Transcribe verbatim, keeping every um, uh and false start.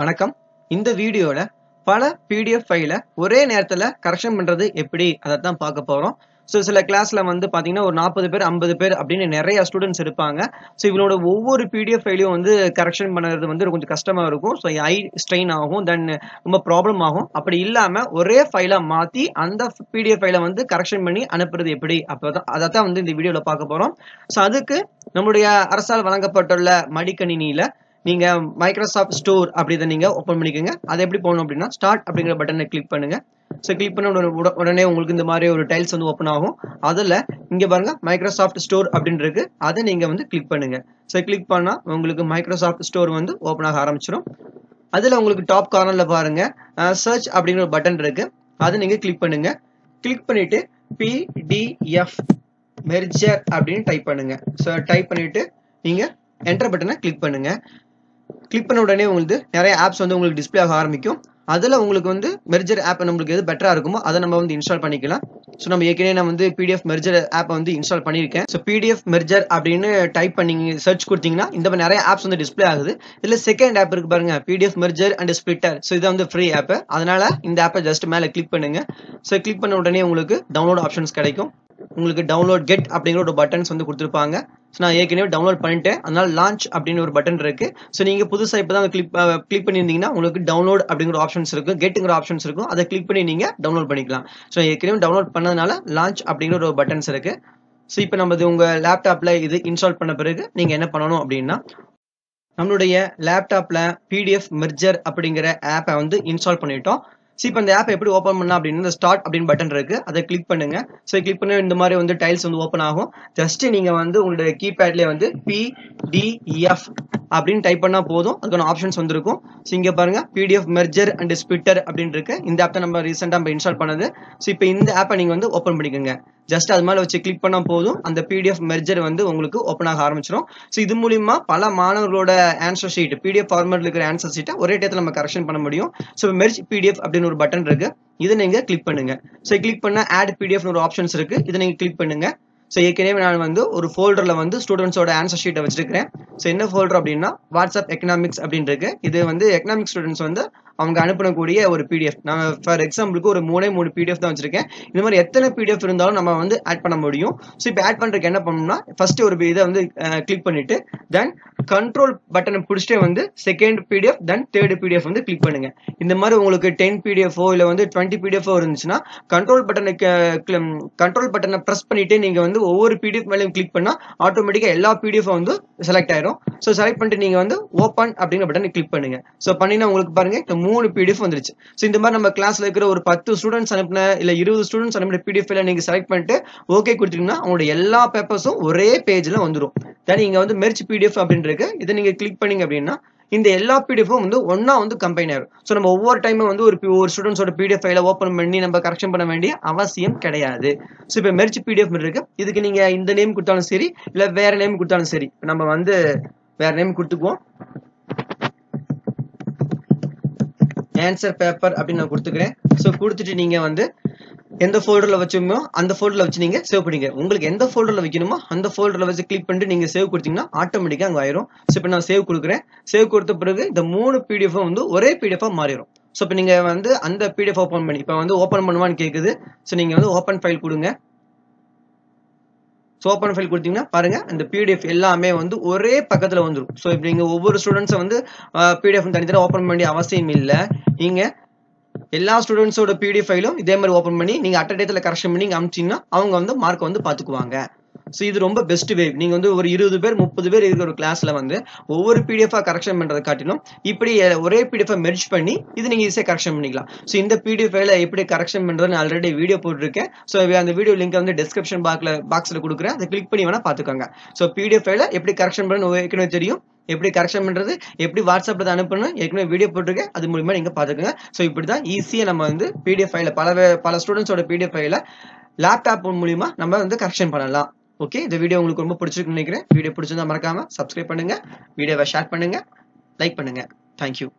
வணக்கம். இந்த வீடியோல பல P D F ஃபைல ஒரே நேரத்துல கரெக்ஷன் பண்றது எப்படி அத தான் பார்க்க போறோம். சோ சில கிளாஸ்ல வந்து பாத்தீங்கன்னா ஒரு நாற்பது பேர் ஐம்பது பேர் அப்படினே நிறைய ஸ்டூடண்ட்ஸ் இருப்பாங்க. சோ இவங்களோட ஒவ்வொரு P D F ஃபைலையும் வந்து கரெக்ஷன் பண்றது வந்து கொஞ்சம் கஷ்டமா இருக்கும். சோ ஐ ஸ்ட்ரெயின் ஆகும், தென் ரொம்ப ப்ராப்ளம் ஆகும். அப்படி இல்லாம ஒரே ஃபைலா மாத்தி அந்த P D F ஃபைலை வந்து கரெக்ஷன் பண்ணி அனுப்புறது எப்படி அப்பதான் அத தான் வந்து இந்த வீடியோல பார்க்க போறோம். சோ அதுக்கு நம்மளுடைய அரசால் வழங்கப்பட்டுள்ள மடிக்கணினியில நீங்க Microsoft Store அப்படித நீங்க ஓபன் பண்ணிக்கங்க. அது எப்படி போணும் அப்படினா ஸ்டார்ட் அப்படிங்கற பட்டனை கிளிக் பண்ணுங்க. சோ கிளிக் பண்ண உடனே உங்களுக்கு இந்த மாதிரி ஒரு டைல்ஸ் வந்து ஓபன் ஆகும். அதுல இங்க பாருங்க Microsoft Store அப்படினு இருக்கு. அதை நீங்க வந்து கிளிக் பண்ணுங்க. சோ கிளிக் பண்ணா உங்களுக்கு Microsoft Store வந்து ஓபன் ஆக ஆரம்பிச்சிரும். அதுல உங்களுக்கு டாப் கார்னர்ல பாருங்க சர்ச் அப்படிங்கற ஒரு பட்டன் இருக்கு. அதை நீங்க கிளிக் பண்ணுங்க. கிளிக் பண்ணிட்டு P D F Merger அப்படினு டைப் பண்ணுங்க. சோ டைப் பண்ணிட்டு நீங்க என்டர் பட்டனை கிளிக் பண்ணுங்க. கிளிக் பண்ண உடனே உங்களுக்கு நிறைய ஆப்ஸ் வந்து உங்களுக்கு டிஸ்ப்ளே ஆக ஆரம்பிக்கும். அதுல உங்களுக்கு வந்து மெர்ஜர் ஆப் நமக்கு எது பெட்டரா இருக்குமோ அதை நம்ம வந்து இன்ஸ்டால் பண்ணிக்கலாம். சோ நம்ம ஏற்கனவே நான் வந்து P D F Merger app வந்து இன்ஸ்டால் பண்ணியிருக்கேன். So P D F Merger அப்படின்னு டைப் பண்ணி சர்ச் கொடுத்தீங்கன்னா இந்த மாதிரி நிறைய ஆப்ஸ் வந்து டிஸ்ப்ளே ஆகுது. இதுல செகண்ட் ஆப் இருக்கு பாருங்க P D F Merger and Splitter. So இது வந்து ஃப்ரீ ஆப். அதனால இந்த ஆப்பை ஜஸ்ட் மேல கிளிக் பண்ணுங்க. சோ கிளிக் பண்ண உடனே உங்களுக்கு டவுன்லோட் ஆப்ஷன்ஸ் கிடைக்கும். உங்களுக்கு டவுன்லோட் கெட் அப்படிங்கிற ஒரு பட்டன்ஸ் வந்து கொடுத்துருப்பாங்க. ஸோ நான் ஏற்கனவே டவுன்லோட் பண்ணிட்டேன். அதனால லான்ச் அப்படின்னு ஒரு பட்டன் இருக்கு. ஸோ நீங்க புதுசாக இப்போ தான் கிளிக் கிளிக் பண்ணியிருந்தீங்கன்னா உங்களுக்கு டவுன்லோட் அப்படிங்கிற ஆப்ஷன்ஸ் இருக்கும், கெட்டுங்கிற ஆப்ஷன்ஸ் இருக்கும். அதை கிளிக் பண்ணி நீங்க டவுன்லோட் பண்ணிக்கலாம். ஸோ ஏற்கனவே டவுன்லோட் பண்ணதுனால லான்ச் அப்படிங்கிற ஒரு பட்டன்ஸ் இருக்கு. ஸோ இப்போ நம்ம உங்க லேப்டாப்ல இது இன்ஸ்டால் பண்ண பிறகு நீங்க என்ன பண்ணணும் அப்படின்னா நம்மளுடைய லேப்டாப்ல P D F Merger அப்படிங்கிற ஆப்பை வந்து இன்ஸ்டால் பண்ணிட்டோம். சோ இப்போ இந்த ஆப் எப்படி ஓபன் பண்ணலாம் அப்படின்னா ஸ்டார்ட் அப்படின்னு பட்டன் இருக்கு. அதை கிளிக் பண்ணுங்க. சோ கிளிக் பண்ண இந்த மாதிரி வந்து டைல்ஸ் வந்து ஓபன் ஆகும். ஜஸ்ட் நீங்க வந்து உங்களுடைய கீபேட்ல வந்து P D F அப்படின்னு டைப் பண்ணா போதும். அதுக்கான ஆப்ஷன்ஸ் வந்திருக்கும். சோ இங்க பாருங்க P D F Merger and Splitter அப்படின்னு இருக்கு. இந்த ஆப் தான் நம்ம ரீசெண்டா நம்ம இன்ஸ்டால் பண்ணது. சோ இப்போ இந்த ஆப்பை நீங்க வந்து ஓபன் பண்ணிக்கோங்க. ஜஸ்ட் அது மேல வச்சு கிளிக் பண்ணா போதும். அந்த P D F Merger வந்து உங்களுக்கு ஓபன் ஆக ஆரம்பிச்சிடும். சோ இது மூலமா பல மாணவர்களோட answer sheet P D F ஃபார்மட்ல இருக்கிற ஆன்சர் ஷீட்டை ஒரே டேத்துல நம்ம கரெக்ஷன் பண்ண முடியும். So merge P D F அப்படின்னு ஒரு பட்டன் இருக்கு. இதை நீங்க கிளிக் பண்ணுங்க. சோ கிளிக் பண்ண ஆட் P D F னு ஒரு ஆப்ஷன்ஸ் இருக்கு. இதை நீங்க கிளிக் பண்ணுங்க. சோ ஏற்கனவே நான் வந்து ஒரு ஃபோல்டர்ல வந்து ஸ்டூடண்ட்ஸோட ஆன்சர் ஷீட்டை வச்சிருக்கேன். சோ என்ன ஃபோல்டர் அப்படின்னா வாட்ஸ்அப் எக்கனாமிக்ஸ் அப்படின்னு இருக்கு. இது வந்து எக்கனாமிக்ஸ் ஸ்டூடெண்ட்ஸ் வந்து அவங்க அனுப்பக்கூடிய ஒரு P D F. நான் ஃபார் எக்ஸாம்பிளுக்கு ஒரு மூணே மூணு P D F தான் வச்சிருக்கேன். இந்த மாதிரி எத்தனை P D F இருந்தாலும் நம்ம வந்து ஆட் பண்ண முடியும். ஸோ இப்போ ஆட் பண்றதுக்கு என்ன பண்ணணும்னா ஃபர்ஸ்ட் ஒரு இதை வந்து கிளிக் பண்ணிட்டு தென் கண்ட்ரோல் பட்டனை பிடிச்சிட்டே வந்து second P D F then third P D F வந்து கிளிக் பண்ணுங்க. இந்த மாதிரி உங்களுக்கு டென் P D F ஓ இல்லை வந்து டுவெண்ட்டி P D F ஓ இருந்துச்சுன்னா கண்ட்ரோல் பட்டனை கண்ட்ரோல் பட்டனை ப்ரெஸ் பண்ணிட்டு நீங்க வந்து ஒவ்வொரு P D F மேலேயும் கிளிக் பண்ணா ஆட்டோமேட்டிக்கா எல்லா P D F வந்து செலக்ட் ஆயிரும். ஸோ செலக்ட் பண்ணிட்டு நீங்க வந்து ஓப்பன் அப்படிங்கிற பட்டனை கிளிக் பண்ணுங்க. ஸோ பண்ணினா உங்களுக்கு பாருங்க மூணு P D F வந்துருச்சு. சோ இந்த மாதிரி நம்ம கிளாஸ்ல இருக்கிற ஒரு பத்து ஸ்டூடண்ட்ஸ் அனுப்புன இல்ல இருபது ஸ்டூடண்ட்ஸ் அனுப்புற P D F-ல நீங்க செலக்ட் பண்ணிட்டு ஓகே கொடுத்தீங்கன்னா அவங்களோட எல்லா பேப்பர்ஸும் ஒரே பேஜ்ல வந்துரும். தென் இங்க வந்து மெர்ஜ் P D F அப்படின்னு இருக்கு. இதை நீங்க கிளிக் பண்ணீங்க அப்படின்னா இந்த எல்லா P D F-ம் வந்து ஒன்னா வந்து கம்பைன் ஆகும். சோ நம்ம ஒவ்வொரு டைம் வந்து ஒரு ஒரு ஸ்டூடண்ட்ஸோட P D F ஃபைலை ஓபன் பண்ணி நம்ம கரெக்ஷன் பண்ண வேண்டிய அவசியம் கிடையாது. சோ இப்போ மெர்ஜ் P D F இருக்கு. இதுக்கு நீங்க இந்த நேம் கொடுத்தாலும் சரி இல்ல வேற நேம் கொடுத்தாலும் சரி. நம்ம வந்து வேற நேம் கொடுத்துக்குவோம். ஆன்சர் பேப்பர் அப்படின்னு நான் கொடுத்துக்கிறேன். ஸோ கொடுத்துட்டு நீங்க வந்து எந்த ஃபோல்டர்ல வச்சுமோ அந்த ஃபோல்டர்ல வச்சு நீங்க சேவ் பண்ணிக்க. உங்களுக்கு எந்த ஃபோல்டர்ல வைக்கணுமோ அந்த ஃபோல்டர்ல வச்சு கிளிக் பண்ணிட்டு நீங்க சேவ் கொடுத்தீங்கன்னா ஆட்டோமேட்டிக்கா அங்க ஆயிரும். ஸோ இப்போ நான் சேவ் கொடுக்குறேன். சேவ் கொடுத்த பிறகு இந்த மூணு P D F வந்து ஒரே P D F-ஆ மாறிடும். ஸோ இப்போ நீங்க வந்து அந்த P D F ஓப்பன் பண்ணி இப்போ வந்து ஓப்பன் பண்ணுவான்னு கேட்குது. ஸோ நீங்க வந்து ஓப்பன் ஃபைல் கொடுங்க. ஸோ ஓப்பன் ஃபைல் கொடுத்தீங்கன்னா பாருங்க அந்த P D F எல்லாமே வந்து ஒரே பக்கத்துல வந்துடும். ஸோ இப்போ நீங்க ஒவ்வொரு ஸ்டூடெண்ட்ஸை வந்து P D F தனித்தனியா ஓப்பன் பண்ணி அவசியம் இல்லை. நீங்க எல்லா ஸ்டூடெண்ட்ஸோட P D F ஃபைலும் இதே மாதிரி ஓப்பன் பண்ணி நீங்க அட் டேட்ல கரெக்ஷன் பண்ணி அனுப்பிச்சிங்கன்னா அவங்க வந்து மார்க் வந்து பாத்துக்குவாங்க. சோ இது ரொம்ப பெஸ்ட் வே. நீங்க வந்து ஒரு இருபது பேர் முப்பது பேர் இருக்கிற ஒரு கிளாஸ்ல வந்து ஒவ்வொரு P D F-ஆ கரெக்ஷன் பண்றதை காட்டிலும் இப்படி ஒரே P D F-ஆ மெர்ஜ் பண்ணி இது நீங்க ஈஸியா கரெக்ஷன் பண்ணிக்கலாம். சோ இந்த P D F ஃபைலை எப்படி கரெக்ஷன் பண்றதுன்னு ஆல்ரெடி வீடியோ போட்டிருக்கேன். சோ அந்த வீடியோ லிங்க் வந்து டிஸ்கிரிப்ஷன் பாக்ஸ்ல பாக்ஸ்ல கொடுக்குறேன். அதை கிளிக் பண்ணி வேணா பாத்துக்கோங்க. சோ P D F ஃபைலை எப்படி கரெக்ஷன் பண்ணணும்னு ஏற்கனவே தெரியும். எப்படி கரெக்ஷன் பண்றது, எப்படி வாட்ஸ்அப்ல அனுப்பணும் ஏற்கனவே வீடியோ போட்டிருக்கேன். அது மூலமா நீங்க பாத்துக்கோங்க. சோ இப்படிதான் ஈஸியா நம்ம வந்து P D F ஃபைலை பல பல ஸ்டூடெண்ட்ஸோட P D F ஃபைலை லேப்டாப் மூலமா நம்ம வந்து கரெக்ஷன் பண்ணலாம். ஓகே, இந்த வீடியோ உங்களுக்கு ரொம்ப பிடிச்சிருக்குன்னு நினைக்கிறேன். வீடியோ பிடிச்சிருந்தா மறக்காம சப்ஸ்கிரைப் பண்ணுங்க, வீடியோவை ஷேர் பண்ணுங்க, லைக் பண்ணுங்க. தேங்க்யூ.